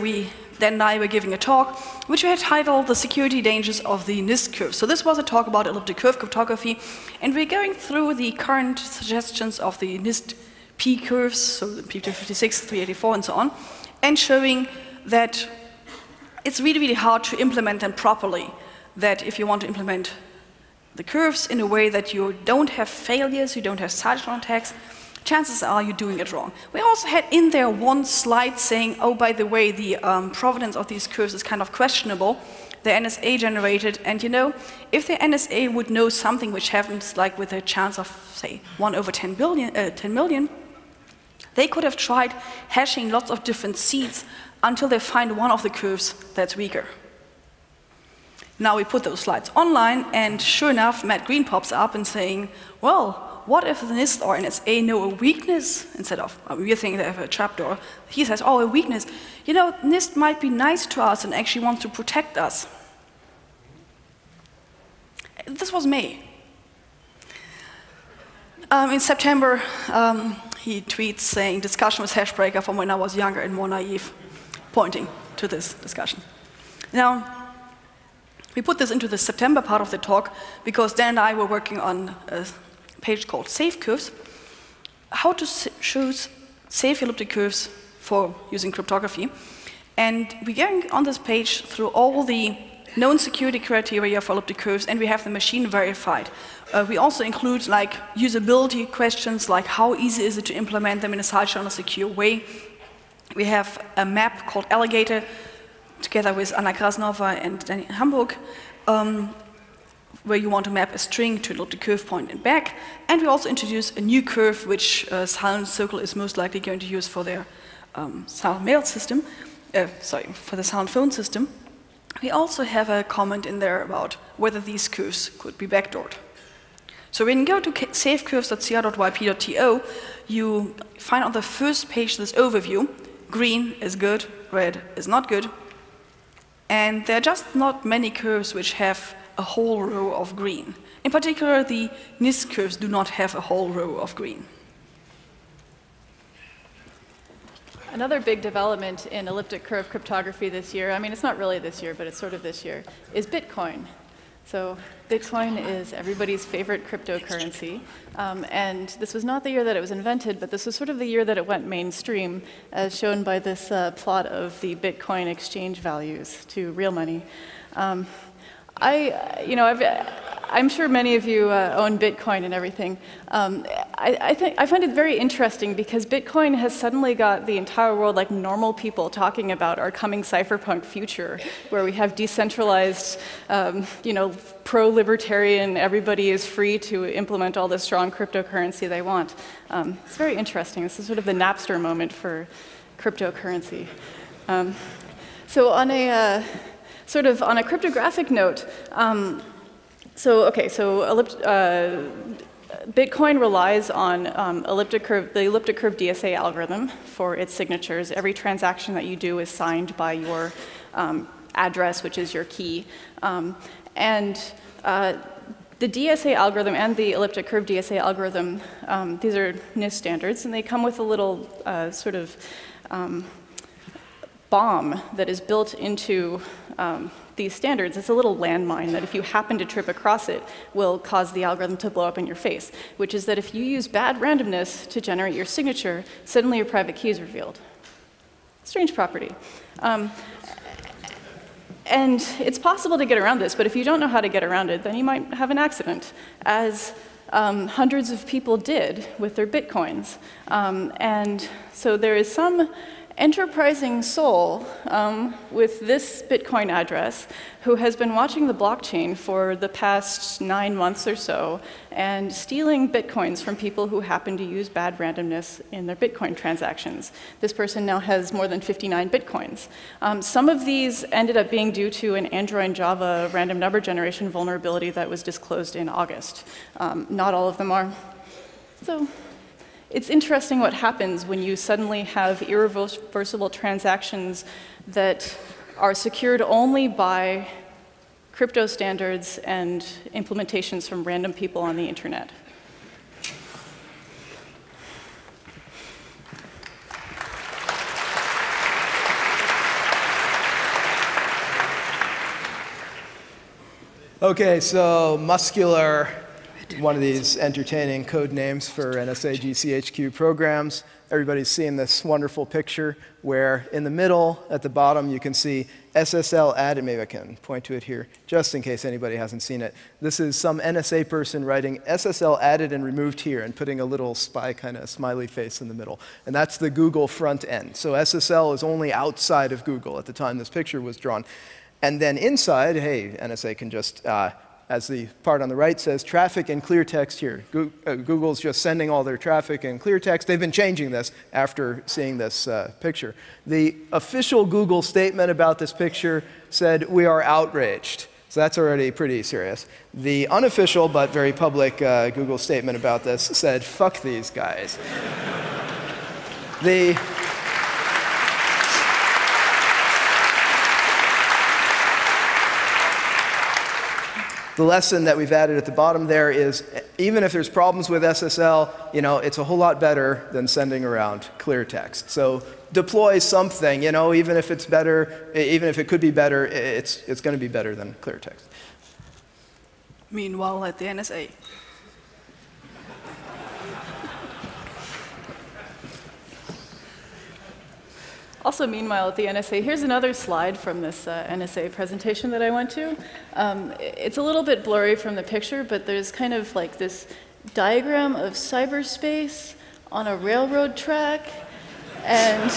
Dan and I were giving a talk, which we had titled The Security Dangers of the NIST Curve. So this was a talk about elliptic curve cryptography, and we're going through the current suggestions of the NIST P curves, so the P256, 384, and so on, and showing that it's really, really hard to implement them properly, that if you want to implement the curves in a way that you don't have failures, you don't have sidechain attacks, chances are you're doing it wrong. We also had in there one slide saying, oh, by the way, the provenance of these curves is kind of questionable. The NSA generated, and you know, if the NSA would know something which happens like with a chance of, say, 1/10 million, they could have tried hashing lots of different seeds until they find one of the curves that's weaker. Now we put those slides online, and sure enough, Matt Green pops up and saying, well, what if the NIST or NSA know a weakness? Instead of, we're thinking they have a trapdoor. He says, oh, a weakness. You know, NIST might be nice to us and actually wants to protect us. This was May. In September, he tweets saying, discussion with Hashbreaker from when I was younger and more naive, pointing to this discussion. Now, we put this into the September part of the talk because Dan and I were working on a page called Safe Curves, how to choose safe elliptic curves for using cryptography. And we're going on this page through all the known security criteria for elliptic curves, and we have the machine verified. We also include like usability questions, like how easy is it to implement them in a side channel secure way. We have a map called Alligator, together with Anna Krasnova and Danny Hamburg, where you want to map a string to an elliptic curve point and back. And we also introduce a new curve, which Silent Circle is most likely going to use for their silent mail system, for the silent phone system. We also have a comment in there about whether these curves could be backdoored. So when you go to safecurves.cr.yp.to, you find on the first page this overview. Green is good, red is not good. And there are just not many curves which have a whole row of green. In particular, the NIST curves do not have a whole row of green. Another big development in elliptic curve cryptography this year, I mean, it's not really this year, but it's sort of this year, is Bitcoin. So Bitcoin is everybody's favorite cryptocurrency. And this was not the year that it was invented, but this was sort of the year that it went mainstream, as shown by this plot of the Bitcoin exchange values to real money. I'm sure many of you own Bitcoin and everything. I find it very interesting because Bitcoin has suddenly got the entire world, like normal people, talking about our coming cypherpunk future, where we have decentralized, pro-libertarian, everybody is free to implement all the strong cryptocurrency they want. It's very interesting. This is sort of the Napster moment for cryptocurrency. So on a sort of on a cryptographic note, Bitcoin relies on the elliptic curve DSA algorithm for its signatures. Every transaction that you do is signed by your address, which is your key. The DSA algorithm and the elliptic curve DSA algorithm, these are NIST standards, and they come with a little bomb that is built into these standards. It's a little landmine that if you happen to trip across it will cause the algorithm to blow up in your face, which is that if you use bad randomness to generate your signature, suddenly your private key is revealed. Strange property. And it's possible to get around this, but if you don't know how to get around it, then you might have an accident, as hundreds of people did with their bitcoins. And so there is some enterprising soul with this Bitcoin address who has been watching the blockchain for the past 9 months or so and stealing Bitcoins from people who happen to use bad randomness in their Bitcoin transactions. This person now has more than 59 Bitcoins. Some of these ended up being due to an Android and Java random number generation vulnerability that was disclosed in August. Not all of them are. So it's interesting what happens when you suddenly have irreversible transactions that are secured only by crypto standards and implementations from random people on the internet. Okay, so muscular. One of these entertaining code names for NSA GCHQ programs. Everybody's seen this wonderful picture where in the middle, at the bottom, you can see SSL admin. Maybe I can point to it here, just in case anybody hasn't seen it. This is some NSA person writing SSL added and removed here and putting a little spy kind of smiley face in the middle. And that's the Google front end. So SSL is only outside of Google at the time this picture was drawn. And then inside, hey, NSA can just as the part on the right says, traffic and clear text here. Google's just sending all their traffic and clear text. They've been changing this after seeing this picture. The official Google statement about this picture said, "We are outraged." So that's already pretty serious. The unofficial but very public Google statement about this said, fuck these guys. The lesson that we've added at the bottom there is, even if there's problems with SSL, you know, it's a whole lot better than sending around clear text. So deploy something, you know, even if it's better, even if it could be better, it's going to be better than clear text. Meanwhile, at the NSA. Also, meanwhile, at the NSA, here's another slide from this NSA presentation that I went to. It's a little bit blurry from the picture, but there's kind of like this diagram of cyberspace on a railroad track. And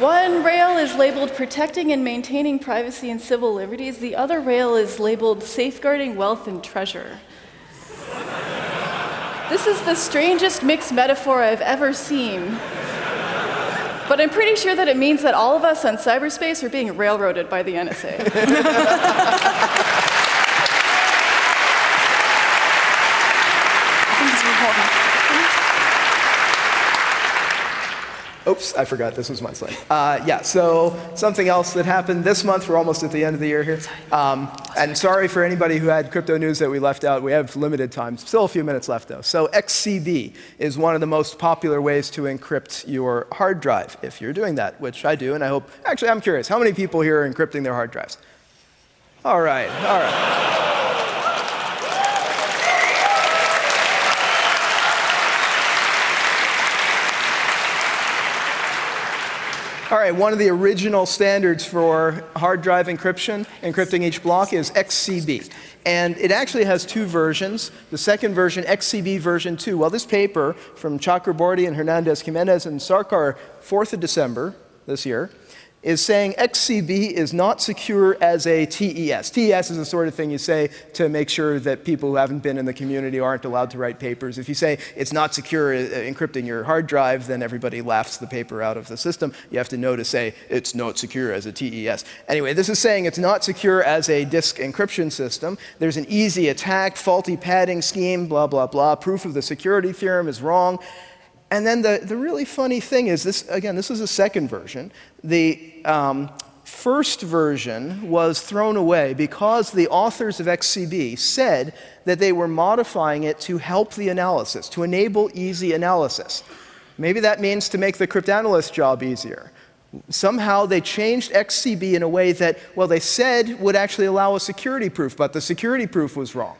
one rail is labeled protecting and maintaining privacy and civil liberties. The other rail is labeled safeguarding wealth and treasure. This is the strangest mixed metaphor I've ever seen. But I'm pretty sure that it means that all of us on cyberspace are being railroaded by the NSA. Oops, I forgot this was my slide. Yeah, so something else that happened this month, we're almost at the end of the year here. And sorry for anybody who had crypto news that we left out. We have limited time, still a few minutes left though. So XCB is one of the most popular ways to encrypt your hard drive, if you're doing that, which I do, and I hope, actually I'm curious, how many people here are encrypting their hard drives? All right, all right. All right, one of the original standards for hard drive encryption, encrypting each block, is XCB. And it actually has two versions. The second version, XCB version 2. Well, this paper from Chakraborty and Hernandez-Jimenez and Sarkar, 4th of December this year, is saying XCB is not secure as a TES. TES is the sort of thing you say to make sure that people who haven't been in the community aren't allowed to write papers. If you say it's not secure encrypting your hard drive, then everybody laughs the paper out of the system. You have to know to say it's not secure as a TES. Anyway, this is saying it's not secure as a disk encryption system. There's an easy attack, faulty padding scheme, blah, blah, blah. Proof of the security theorem is wrong. And then the really funny thing is this, again, this is the second version. The first version was thrown away because the authors of XCB said that they were modifying it to help the analysis, to enable easy analysis. Maybe that means to make the cryptanalyst job easier. Somehow they changed XCB in a way that, well, they said would actually allow a security proof, but the security proof was wrong,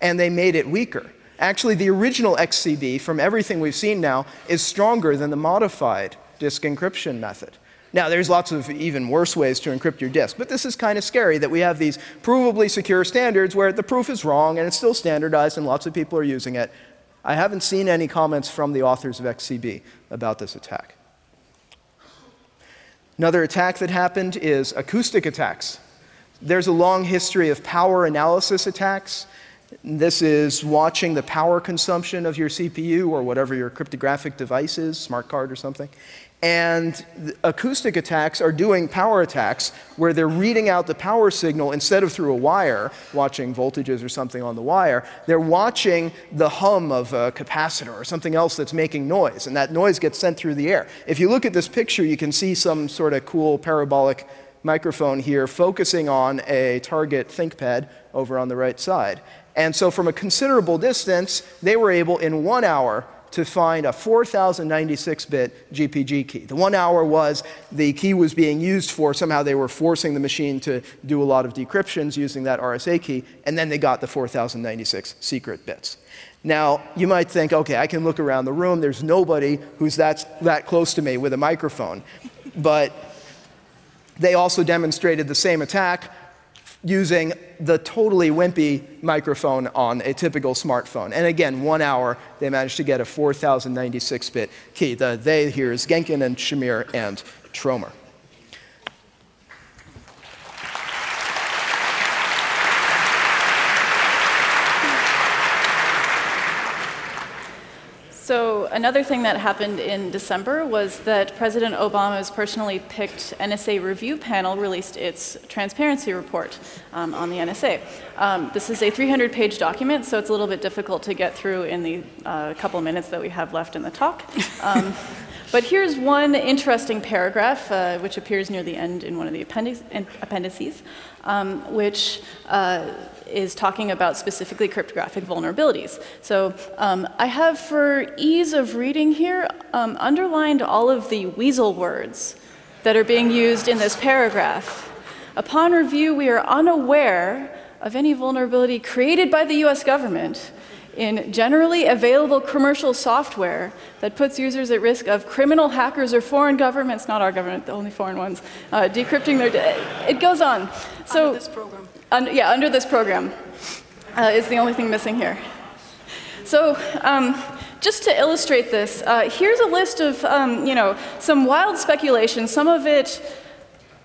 and they made it weaker. Actually, the original XCB, from everything we've seen now, is stronger than the modified disk encryption method. Now, there's lots of even worse ways to encrypt your disk, but this is kind of scary that we have these provably secure standards where the proof is wrong and it's still standardized and lots of people are using it. I haven't seen any comments from the authors of XCB about this attack. Another attack that happened is acoustic attacks. There's a long history of power analysis attacks. This is watching the power consumption of your CPU or whatever your cryptographic device is, smart card or something. And acoustic attacks are doing power attacks where they're reading out the power signal instead of through a wire, watching voltages or something on the wire. They're watching the hum of a capacitor or something else that's making noise, and that noise gets sent through the air. If you look at this picture, you can see some sort of cool parabolic microphone here focusing on a target ThinkPad over on the right side. And so from a considerable distance, they were able, in 1 hour, to find a 4096-bit GPG key. The 1 hour was the key was being used for, somehow they were forcing the machine to do a lot of decryptions using that RSA key, and then they got the 4096 secret bits. Now, you might think, okay, I can look around the room, there's nobody who's that close to me with a microphone. But they also demonstrated the same attack using the totally wimpy microphone on a typical smartphone. And again, 1 hour, they managed to get a 4096-bit key. The they here is Genkin and Shamir and Tromer. So another thing that happened in December was that President Obama's personally picked NSA review panel released its transparency report on the NSA. This is a 300-page document, so it's a little bit difficult to get through in the couple minutes that we have left in the talk. But here's one interesting paragraph, which appears near the end in one of the appendices, which is talking about specifically cryptographic vulnerabilities. So I have, for ease of reading here, underlined all of the weasel words that are being used in this paragraph. Upon review, we are unaware of any vulnerability created by the US government in generally available commercial software that puts users at risk of criminal hackers or foreign governments, not our government, the only foreign ones, decrypting their data. It goes on. So, under this program. Yeah, under this program is the only thing missing here. So just to illustrate this, here's a list of some wild speculation, some of it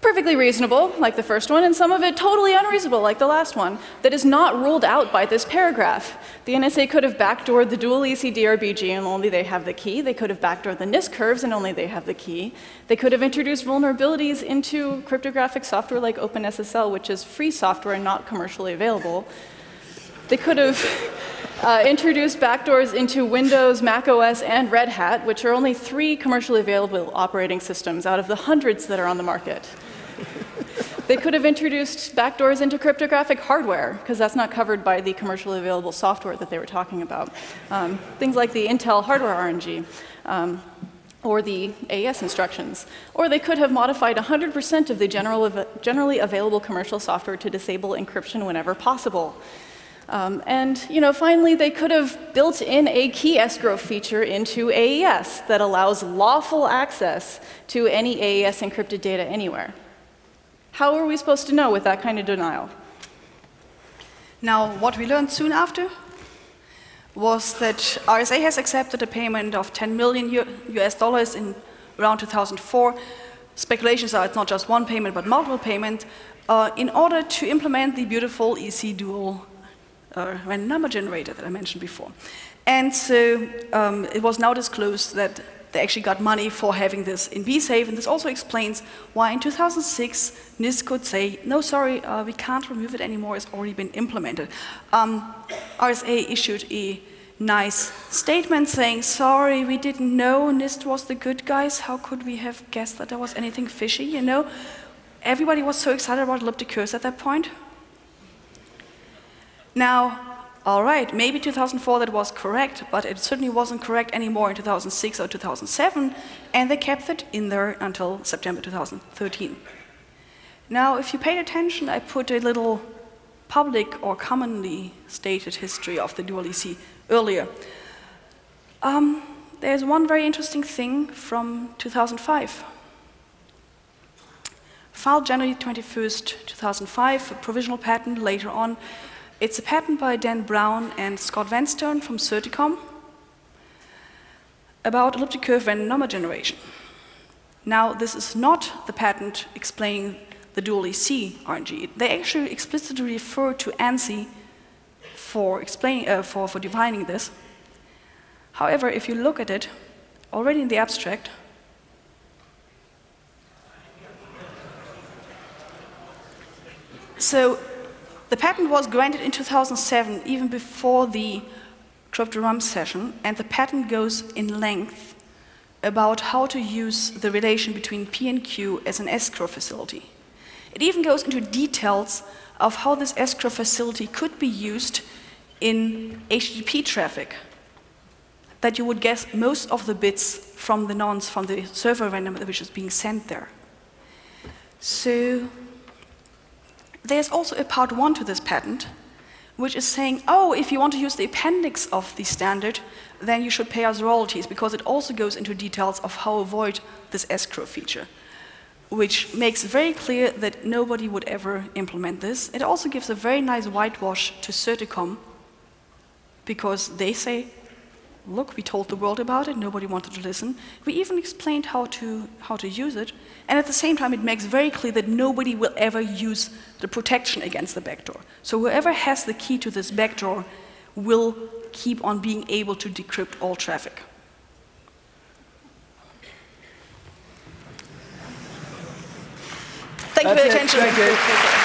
perfectly reasonable, like the first one, and some of it totally unreasonable, like the last one, that is not ruled out by this paragraph. The NSA could have backdoored the dual EC DRBG and only they have the key. They could have backdoored the NIST curves and only they have the key. They could have introduced vulnerabilities into cryptographic software like OpenSSL, which is free software and not commercially available. They could have introduced backdoors into Windows, Mac OS, and Red Hat, which are only 3 commercially available operating systems out of the hundreds that are on the market. They could have introduced backdoors into cryptographic hardware, because that's not covered by the commercially available software that they were talking about. Things like the Intel hardware RNG, or the AES instructions. Or they could have modified 100% of the generally available commercial software to disable encryption whenever possible. And finally, they could have built in a key escrow feature into AES that allows lawful access to any AES encrypted data anywhere. How are we supposed to know with that kind of denial? Now, what we learned soon after was that RSA has accepted a payment of $10 million in around 2004. Speculations are it's not just one payment, but multiple payments, in order to implement the beautiful EC dual random number generator that I mentioned before. And so it was now disclosed that they actually got money for having this in BSAFE, and this also explains why in 2006 NIST could say, no, sorry, we can't remove it anymore, it's already been implemented. RSA issued a nice statement saying, sorry, we didn't know NIST was the good guys, how could we have guessed that there was anything fishy, you know? Everybody was so excited about elliptic curves at that point. Now, all right, maybe 2004 that was correct, but it certainly wasn't correct anymore in 2006 or 2007, and they kept it in there until September 2013. Now, if you paid attention, I put a little public or commonly stated history of the dual EC earlier. There's one very interesting thing from 2005. Filed January 21st, 2005, a provisional patent later on. It's a patent by Dan Brown and Scott Vanstern from Certicom about elliptic curve random number generation. Now, this is not the patent explaining the dual EC RNG. They actually explicitly refer to ANSI for defining this. However, if you look at it, already in the abstract, so the patent was granted in 2007, even before the CryptoRum session, and the patent goes in length about how to use the relation between P and Q as an escrow facility. It even goes into details of how this escrow facility could be used in HTTP traffic, that you would guess most of the bits from the nonce, from the server random which is being sent there. So there's also a part 1 to this patent, which is saying, oh, if you want to use the appendix of the standard, then you should pay us royalties, because it also goes into details of how to avoid this escrow feature, which makes very clear that nobody would ever implement this. It also gives a very nice whitewash to Certicom, because they say, look, we told the world about it, nobody wanted to listen. We even explained how to use it, and at the same time it makes very clear that nobody will ever use the protection against the backdoor. So whoever has the key to this backdoor will keep on being able to decrypt all traffic. Thank you for your attention. Thank you.